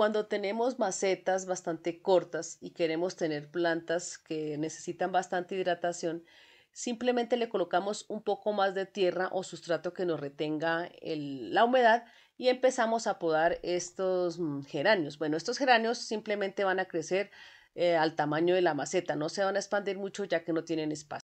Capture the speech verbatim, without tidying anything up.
Cuando tenemos macetas bastante cortas y queremos tener plantas que necesitan bastante hidratación, simplemente le colocamos un poco más de tierra o sustrato que nos retenga el, la humedad y empezamos a podar estos geranios. Bueno, estos geranios simplemente van a crecer eh, al tamaño de la maceta, no se van a expandir mucho ya que no tienen espacio.